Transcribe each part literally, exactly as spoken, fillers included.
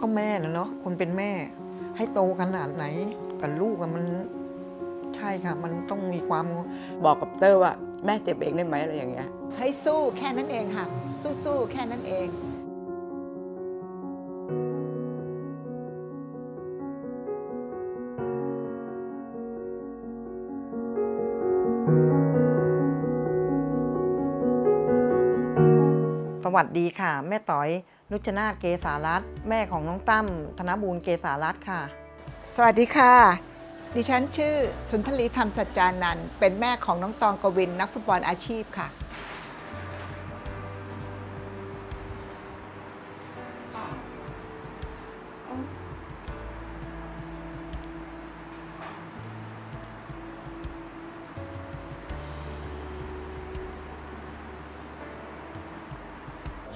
ก็แม่นะเนาะคนเป็นแม่ให้โตขนาดไหนกับลูกอะมันใช่ค่ะมันต้องมีความบอกกับเตอร์ว่าแม่เจ็บเองได้ไหมอะไรอย่างเงี้ยให้สู้แค่นั้นเองค่ะสู้ๆแค่นั้นเองสวัสดีค่ะแม่ต๋อยนุชนาถเกษารัตน์แม่ของน้องตั้มธนบูรณ์เกษารัตน์ค่ะสวัสดีค่ะดิฉันชื่อสุนทลีธรรมสัจจานันท์เป็นแม่ของน้องตองกวินนักฟุตบอลอาชีพค่ะ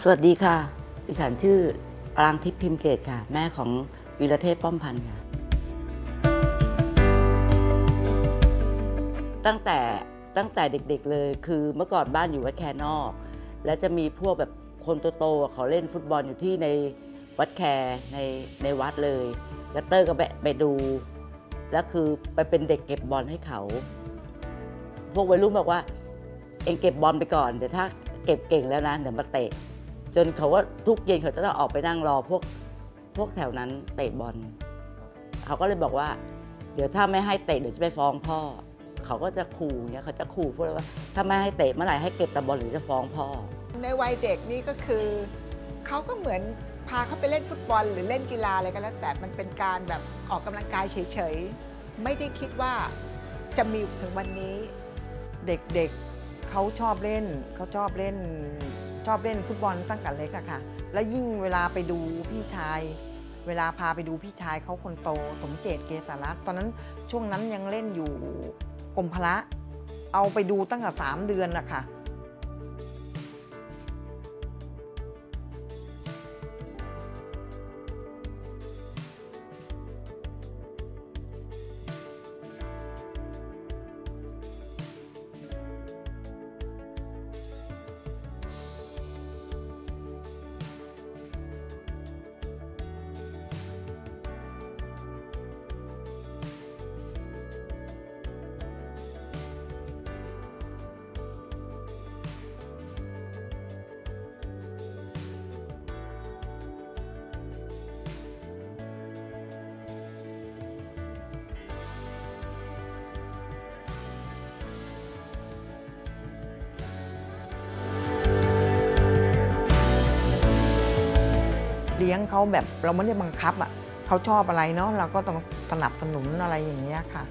สวัสดีค่ะดิฉันชื่อรางทิพย์พิมพ์เกตค่ะแม่ของวีรเทพป้อมพันธ์ค่ะตั้งแต่ตั้งแต่เด็กๆเลยคือเมื่อก่อนบ้านอยู่วัดแคนอกและจะมีพวกแบบคนโตๆเขาเล่นฟุตบอลอยู่ที่ในวัดแคในในวัดเลยแล้วเตอร์ก็ไปไปดูแล้วคือไปเป็นเด็กเก็บบอลให้เขาพวกวัยรุ่นบอกว่าเองเก็บบอลไปก่อนเดี๋ยวถ้าเก็บเก่งแล้วนะเดี๋ยวมาเตะจนเขาว่าทุกเย็นเขาจะต้องออกไปนั่งรอพวกพวกแถวนั้นเตะบอลเขาก็เลยบอกว่าเดี๋ยวถ้าไม่ให้เตะเดี๋ยวจะไปฟ้องพ่อเขาก็จะขู่เนี่ยเขาจะขู่พวกเราว่าถ้าไม่ให้เตะเมื่อไหร่ให้เก็บตะบอลหรือจะฟ้องพ่อในวัยเด็กนี่ก็คือเขาก็เหมือนพาเขาไปเล่นฟุตบอลหรือเล่นกีฬาอะไรก็แล้วแต่มันเป็นการแบบออกกำลังกายเฉยๆไม่ได้คิดว่าจะมีถึงวันนี้เด็กๆเขาชอบเล่นเขาชอบเล่นชอบเล่นฟุตบอลตั้งแต่เล็กอะค่ะแล้วยิ่งเวลาไปดูพี่ชายเวลาพาไปดูพี่ชายเขาคนโตสมเจตเกษารัตน์ตอนนั้นช่วงนั้นยังเล่นอยู่กรมพละเอาไปดูตั้งแต่สามเดือนนะคะเลี้ยงเขาแบบเราไม่ได้บังคับอ่ะเขาชอบอะไรเนาะเราก็ต้องสนับสนุนอะไรอย่างเงี้ยค่ะ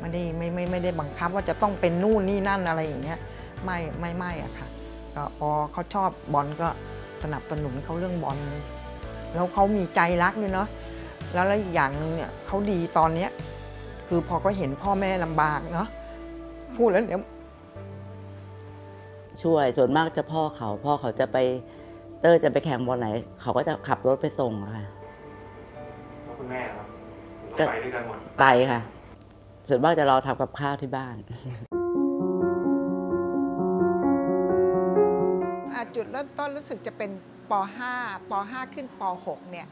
ไม่ได้ไม่ไม่ไม่ได้บังคับว่าจะต้องเป็นนู่นนี่นั่นอะไรอย่างเงี้ยไม่ไม่ไม่อะค่ะก็พอเขาชอบบอลก็สนับสนุนเขาเรื่องบอลแล้วเขามีใจรักด้วยเนาะแล้วอีกอย่างนึงเนี่ยเขาดีตอนเนี้ยคือพอก็เห็นพ่อแม่ลำบากเนาะพูดแล้วเดี๋ยวช่วยส่วนมากจะพ่อเขาพ่อเขาจะไปเตอร์จะไปแข่งบอลไหนเขาก็จะขับรถไปส่งค่ะแล้วคุณแม่ครับก็ไปด้วยกันหมดไปค่ะส่วนมากจะรอทำกับข้าวที่บ้านจุดเริ่มต้นรู้สึกจะเป็นป .ห้า ป .ห้า ขึ้นป .หก เนี่ย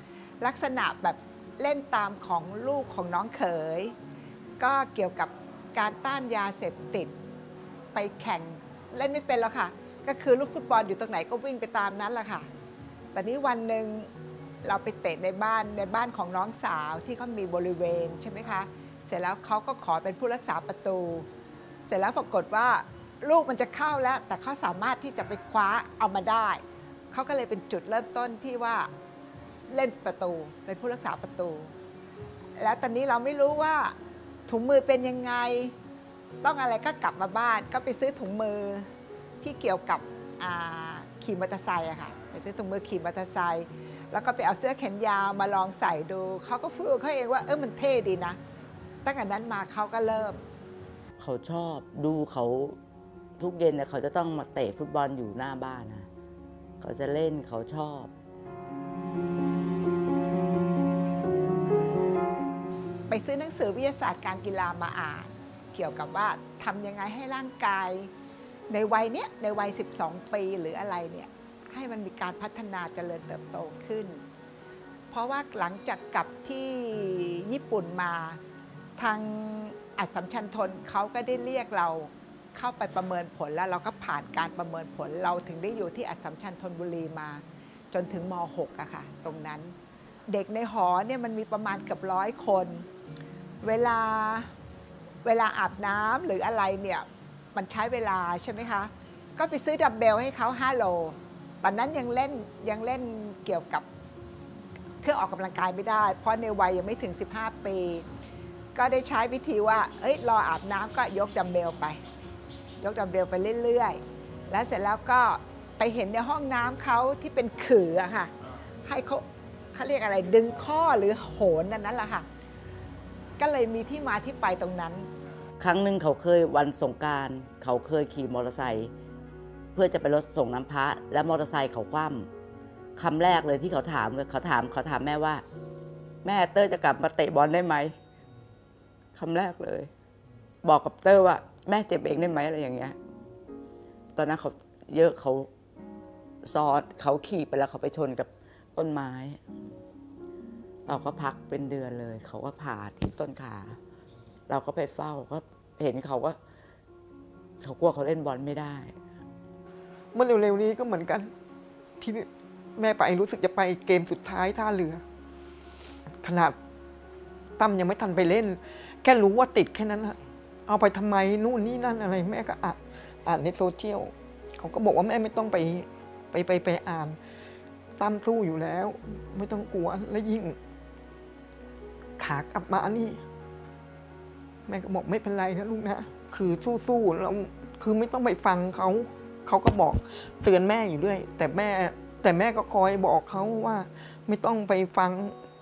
ลักษณะแบบเล่นตามของลูกของน้องเขยก็เกี่ยวกับการต้านยาเสพติดไปแข่งเล่นไม่เป็นแล้วค่ะก็คือลูกฟุตบอลอยู่ตรงไหนก็วิ่งไปตามนั้นแหละค่ะแต่นี้วันหนึ่งเราไปเตะในบ้านในบ้านของน้องสาวที่เขามีบริเวณใช่ไหมคะเสร็จแล้วเขาก็ขอเป็นผู้รักษาประตูเสร็จแล้วปรากฏว่าลูกมันจะเข้าแล้วแต่เขาสามารถที่จะไปคว้าเอามาได้เขาก็เลยเป็นจุดเริ่มต้นที่ว่าเล่นประตูเป็นผู้รักษาประตูแล้วตอนนี้เราไม่รู้ว่าถุงมือเป็นยังไงต้องอะไรก็กลับมาบ้านก็ไปซื้อถุงมือที่เกี่ยวกับขี่มอเตอร์ไซค์อะค่ะไปซื้อถุงมือขี่มอเตอร์ไซค์แล้วก็ไปเอาเสื้อแขนยาวมาลองใส่ดูเขาก็พูดเขาเองว่าเออมันเท่ดีนะตั้งแต่นั้นมาเขาก็เริ่มเขาชอบดูเขาทุกเย็นเนี่ยเขาจะต้องมาเตะฟุตบอลอยู่หน้าบ้านนะเขาจะเล่นเขาชอบไปซื้อหนังสือวิทยาศาสตร์การกีฬามาอ่านเกี่ยวกับว่าทำยังไงให้ร่างกายในวัยเนี้ยในวัยสิบสองปีหรืออะไรเนี่ยให้มันมีการพัฒนาเจริญเติบโตขึ้น เพราะว่าหลังจากกลับที่ญี่ปุ่นมาทางอัสสัมชัญธนเขาก็ได้เรียกเราเข้าไปประเมินผลแล้วเราก็ผ่านการประเมินผลเราถึงได้อยู่ที่อัสสัมชัญธนบุรีมาจนถึงม หก อะค่ะตรงนั้นเด็กในหอเนี่ยมันมีประมาณเกือบร้อยคนเวลาเวลาอาบน้ำหรืออะไรเนี่ยมันใช้เวลาใช่ไหมคะก็ไปซื้อดัมเบลให้เขาห้าโลตอนนั้นยังเล่นยังเล่นเกี่ยวกับเครื่องออกกำลังกายไม่ได้เพราะในวัยยังไม่ถึงสิบห้าปีก็ได้ใช้วิธีว่าเอ้ยรออาบน้ำก็ยกดัมเบลไปยกดัมเบลไปเรื่อยๆแล้วเสร็จแล้วก็ไปเห็นในห้องน้ำเขาที่เป็นขื่ออะค่ะให้เขาเขาเรียกอะไรดึงข้อหรือโหนนั่นนั่นแหละค่ะก็เลยมีที่มาที่ไปตรงนั้นครั้งหนึ่งเขาเคยวันสงกรานต์เขาเคยขี่มอเตอร์ไซค์เพื่อจะไปรถส่งน้ำพระและมอเตอร์ไซค์เขาคว่ำคำแรกเลยที่เขาถามเขาถามเขาถามแม่ว่าแม่เต้ยจะกลับมาเตะบอลได้ไหมคำแรกเลยบอกกับเต้ยว่าแม่เจ็บเองได้ไหมอะไรอย่างเงี้ยตอนนั้นเขาเยอะเขาซ้อนเขาขี่ไปแล้วเขาไปชนกับต้นไม้เราก็พักเป็นเดือนเลยเขาก็ผ่าที่ต้นขาเราก็ไปเฝ้าก็เห็นเขาว่าเขากลัวเขาเล่นบอลไม่ได้เมื่อเร็วๆนี้ก็เหมือนกันที่แม่ไปรู้สึกจะไปเกมสุดท้ายท่าเรือขนาดตั้มยังไม่ทันไปเล่นแค่รู้ว่าติดแค่นั้นนะเอาไปทำไมนู่นนี่นั่นอะไรแม่ก็อ่านอ่านในโซเชียลเขาก็บอกว่าแม่ไม่ต้องไปไปไปไปอ่านตั้มสู้อยู่แล้วไม่ต้องกลัวและยิ่งขากลับมานี่แม่ก็บอกไม่เป็นไรนะลูกนะคือสู้ๆแล้วคือไม่ต้องไปฟังเขาเขาก็บอกเตือนแม่อยู่ด้วยแต่แม่แต่แม่ก็คอยบอกเขาว่าไม่ต้องไปฟัง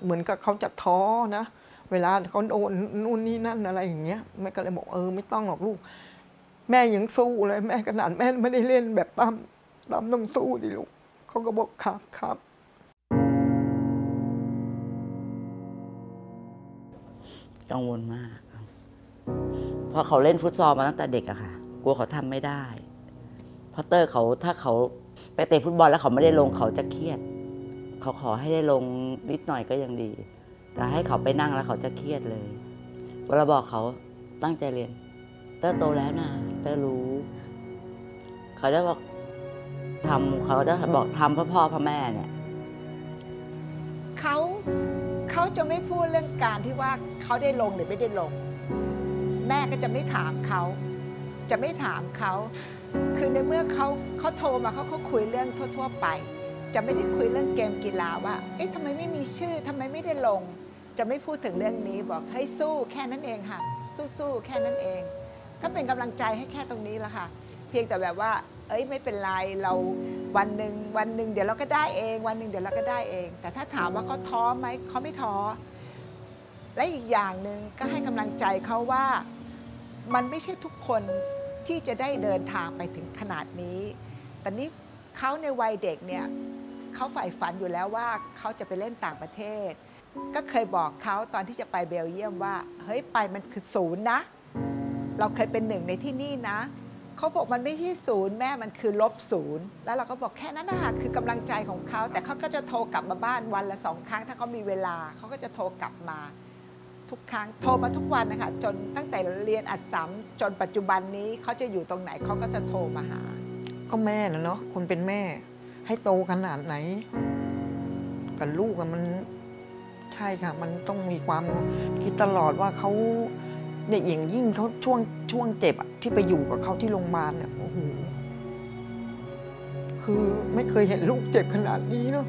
เหมือนกับเขาจะท้อนะเวลาเขาโดนนู่นนี่นั่นอะไรอย่างเงี้ยแม่ก็เลยบอกเออไม่ต้องหรอกลูกแม่ยังสู้เลยแม่ขนาดแม่ไม่ได้เล่นแบบตั้มตั้มต้องสู้ดิลูกเขาก็บอกครับครับกังวลมากเพราะเขาเล่นฟุตซอลมาตั้งแต่เด็กอะค่ะกลัวเขาทำไม่ได้เพราะเต้ยเขาถ้าเขาไปเตะฟุตบอลแล้วเขาไม่ได้ลงเขาจะเครียดเขาขอให้ได้ลงนิดหน่อยก็ยังดีแต่ให้เขาไปนั่งแล้วเขาจะเครียดเลยเวลาบอกเขาตั้งใจเรียนเต้ยโตแล้วนะเต้ยรู้เขาจะบอกทำเขาจะบอกทำเพื่อพ่อเพื่อแม่เนี่ยเขาเขาจะไม่พูดเรื่องการที่ว่าเขาได้ลงหรือไม่ได้ลงแม่ก็จะไม่ถามเขาจะไม่ถามเขาคือในเมื่อเขาเขาโทรมาเขาเขาคุยเรื่องทั่วๆไปจะไม่ได้คุยเรื่องเกมกีฬาว่าเอ๊ะทำไมไม่มีชื่อทำไมไม่ได้ลงจะไม่พูดถึงเรื่องนี้บอกให้สู้แค่นั้นเองค่ะสู้ๆแค่นั้นเองก็เป็นกำลังใจให้แค่ตรงนี้ละค่ะเพียงแต่แบบว่าเอ้ยไม่เป็นไรเราวันหนึ่งวันหนึ่งเดี๋ยวเราก็ได้เองวันหนึ่งเดี๋ยวเราก็ได้เองแต่ถ้าถามว่าเขาท้อไหมเขาไม่ท้อและอีกอย่างหนึ่งก็ให้กำลังใจเขาว่ามันไม่ใช่ทุกคนที่จะได้เดินทางไปถึงขนาดนี้แต่นี้เขาในวัยเด็กเนี่ยเขาใฝ่ฝันอยู่แล้วว่าเขาจะไปเล่นต่างประเทศก็เคยบอกเขาตอนที่จะไปเบลเยียมว่าเฮ้ยไปมันคือศูนย์นะเราเคยเป็นหนึ่งในที่นี่นะเขาบอกมันไม่ใช่ศูนย์แม่มันคือลบศูนย์แล้วเราก็บอกแค่นั้นนะคะคือกำลังใจของเขาแต่เขาก็จะโทรกลับมาบ้านวันละสองครั้งถ้าเขามีเวลาเขาก็จะโทรกลับมาทุกครั้งโทรมาทุกวันนะคะจนตั้งแต่เรียนอัสสัมจนปัจจุบันนี้เขาจะอยู่ตรงไหนเขาก็จะโทรมาหาก็แม่นะเนาะคนเป็นแม่ให้โตขนาดไหนกับลูกมันใช่ค่ะมันต้องมีความคิดตลอดว่าเขาเนี่ยอย่างยิ่งเขาช่วงช่วงเจ็บที่ไปอยู่กับเขาที่โรงพยาบาลเนี่ยโอ้โหคือไม่เคยเห็นลูกเจ็บขนาดนี้เนาะ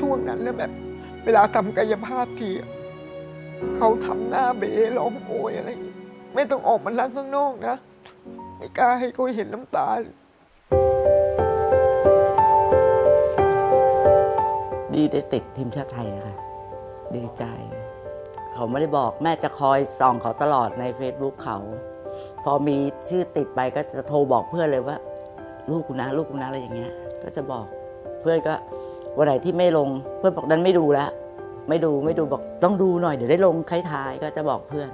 ช่วงนั้นเนี่ยแบบเวลาทำกายภาพทีเขาทำหน้าเบะร้องโอยอะไรไม่ต้องออกมานั่งข้างนอกนะไม่กล้าให้เขาเห็นน้ำตาดีได้ติดทีมชาติไทยค่ะดีใจเขาไม่ได้บอกแม่จะคอยส่องเขาตลอดใน เฟซบุ๊ก เขาพอมีชื่อติดไปก็จะโทรบอกเพื่อนเลยว่าลูกกูนะลูกกูนะอะไรอย่างเงี้ยก็จะบอกเพื่อนก็วันไหนที่ไม่ลงเพื่อนบอกนั้นไม่ดูแล้วไม่ดูไม่ดูบอกต้องดูหน่อยเดี๋ยวได้ลงใครทายก็จะบอกเพื่อน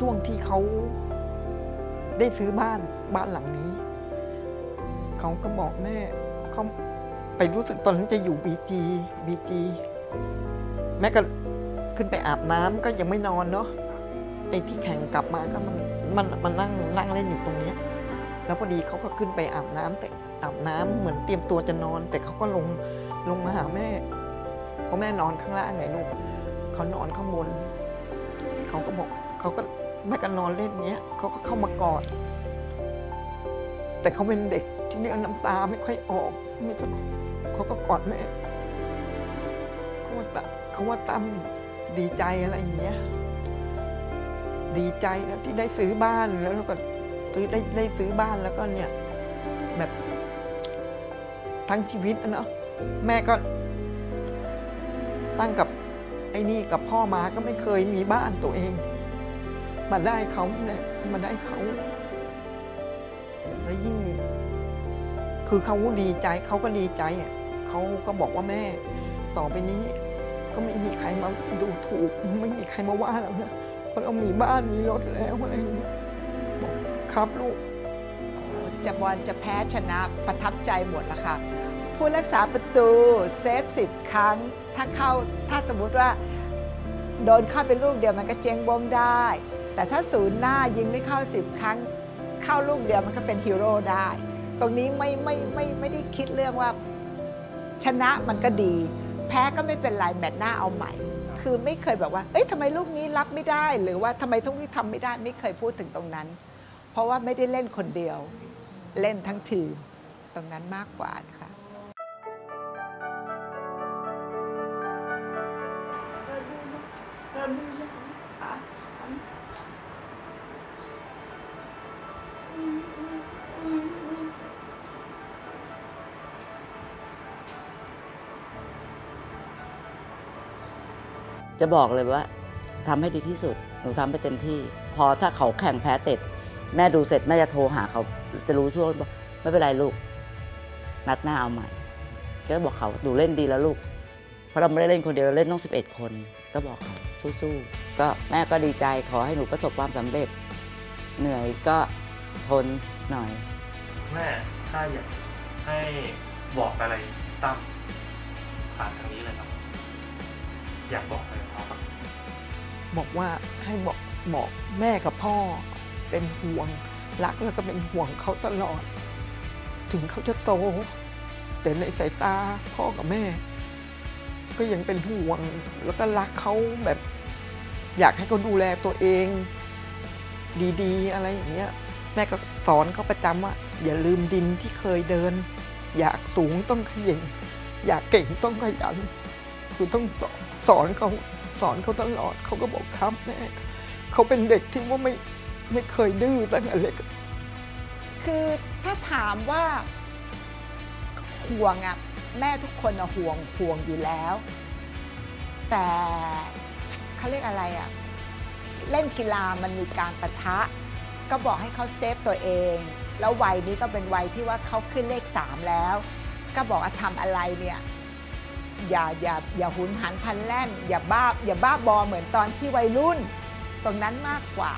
ช่วงที่เขาได้ซื้อบ้านบ้านหลังนี้เขาก็บอกแม่เขาไปรู้สึกตอนนั้นจะอยู่บีจีบีจีแม่ก็ขึ้นไปอาบน้ำก็ยังไม่นอนเนาะไอ้ที่แข่งกลับมาก็มันมันมันนั่งนั่งเล่นอยู่ตรงนี้แล้วพอดีเขาก็ขึ้นไปอาบน้ำแต่อาบน้ำเหมือนเตรียมตัวจะนอนแต่เขาก็ลงลงมาหาแม่เพราะแม่นอนข้างล่างไงลูกเขานอนข้างบนเขาก็บอกเขาก็แม่ก็นอนเล่นเนี้ยเขาก็เข้ามากอดแต่เขาเป็นเด็กที่เรื่องน้ำตาไม่ค่อยออกไม่ค่อยออกเขาก็กอดแม่เขาว่าเขาว่าตั้มดีใจอะไรอย่างเงี้ยดีใจแล้วที่ได้ซื้อบ้านแล้วก็ซื้อได้ได้ซื้อบ้านแล้วก็เนี่ยแบบทั้งชีวิตนะเนาะแม่ก็ตั้งกับไอ้นี่กับพ่อมาก็ไม่เคยมีบ้านตัวเองมาได้เขาเนี่ยมาได้เขาแล้วยิ่งคือเขาดีใจเขาก็ดีใจอ่ะเขาก็บอกว่าแม่ต่อไปนี้ก็ไม่มีใครมาดูถูกไม่มีใครมาว่าเรานะเพราะเรามีบ้านมีรถแล้วอะไรอย่างนี้บอกครับลูกจะบอลจะแพ้ชนะประทับใจหมดละค่ะผู้รักษาประตูเซฟสิบครั้งถ้าเข้าถ้าสมมติว่าโดนเข้าไปลูกเดียวมันก็เจ๊งวงได้แต่ถ้าศูนย์หน้ายิงไม่เข้าสิบครั้งเข้าลูกเดียวมันก็เป็นฮีโร่ได้ตรงนี้ไม่ไม่ไม่ไม่ได้คิดเรื่องว่าชนะมันก็ดีแพ้ก็ไม่เป็นไรแมตช์หน้าเอาใหม่คือไม่เคยแบบว่าเอ้ยทำไมลูกนี้รับไม่ได้หรือว่าทำไมทุกที่ทำไม่ได้ไม่เคยพูดถึงตรงนั้นเพราะว่าไม่ได้เล่นคนเดียวเล่นทั้งทีมตรงนั้นมากกว่าค่ะจะบอกเลยว่าทำให้ดีที่สุดหนูทำไปเต็มที่พอถ้าเขาแข่งแพ้เสร็จแม่ดูเสร็จแม่จะโทรหาเขาจะรู้ช่วงไม่เป็นไรลูกนัดหน้าเอาใหม่ก็บอกเขาดูเล่นดีแล้วลูกเพราะเราไม่ได้เล่นคนเดียวเราเล่นต้องสิบเอ็ดคนก็บอกเขาสู้ๆก็แม่ก็ดีใจขอให้หนูประสบความสำเร็จเหนื่อยก็ทนหน่อยแม่ถ้าอยากให้บอกอะไรตั้มผ่านทางนี้เลยครับอยากบอกอะไรเขาครับบอกว่าให้บอกบอกแม่กับพ่อเป็นห่วงรักแล้วก็เป็นห่วงเขาตลอดถึงเขาจะโตแต่ในสายตาพ่อกับแม่ก็ยังเป็นห่วงแล้วก็รักเขาแบบอยากให้เขาดูแลตัวเองดีๆอะไรอย่างเงี้ยแม่ก็สอนเขาประจำว่าอย่าลืมดินที่เคยเดินอยากสูงต้องขยันอยากเก่งต้องขยันคือต้องสอนสอนเขาสอนเขาตลอดเขาก็บอกครับแม่เขาเป็นเด็กที่ว่าไม่ไม่เคยดื้อตั้งแต่เล็กคือถ้าถามว่าห่วงอ่ะแม่ทุกคนอะห่วงห่วงอยู่แล้วแต่เขาเรียกอะไรอะเล่นกีฬามันมีการปะทะก็บอกให้เขาเซฟตัวเองแล้ววัยนี้ก็เป็นวัยที่ว่าเขาขึ้นเลขสามแล้วก็บอกว่าทำอะไรเนี่ยอย่าอย่าอย่าหุนหันพันแล่นอย่าบ้าอย่าบ้าบอเหมือนตอนที่วัยรุ่นตรงนั้นมากกว่า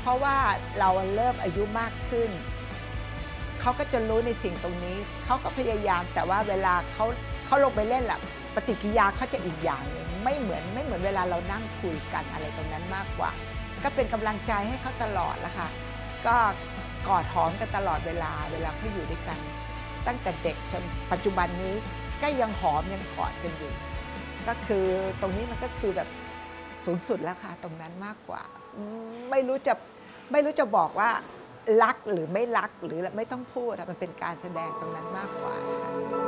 เพราะว่าเราเริ่มอายุมากขึ้นเขาก็จะรู้ในสิ่งตรงนี้เขาก็พยายามแต่ว่าเวลาเขาเขาลงไปเล่นล่ะปฏิกิริยาเขาจะอีกอย่างนึงไม่เหมือนไม่เหมือนเวลาเรานั่งคุยกันอะไรตรงนั้นมากกว่าก็เป็นกำลังใจให้เขาตลอดละค่ะก็กอดหอมกันตลอดเวลาเวลาเขาอยู่ด้วยกันตั้งแต่เด็กจนปัจจุบันนี้ก็ยังหอมยังกอดกันอยู่ก็คือตรงนี้มันก็คือแบบสูงสุดแล้วค่ะตรงนั้นมากกว่าไม่รู้จะไม่รู้จะบอกว่ารักหรือไม่รักหรือไม่ต้องพูดมันเป็นการแสดงตรงนั้นมากกว่านะคะ